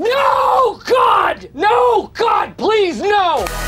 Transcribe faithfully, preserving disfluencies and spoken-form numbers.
No, God! No, God, please, no!